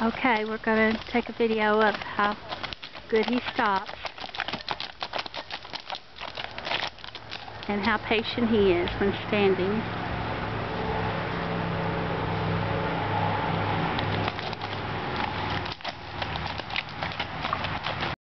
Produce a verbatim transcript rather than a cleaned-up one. Okay, we're going to take a video of how good he stops and how patient he is when standing.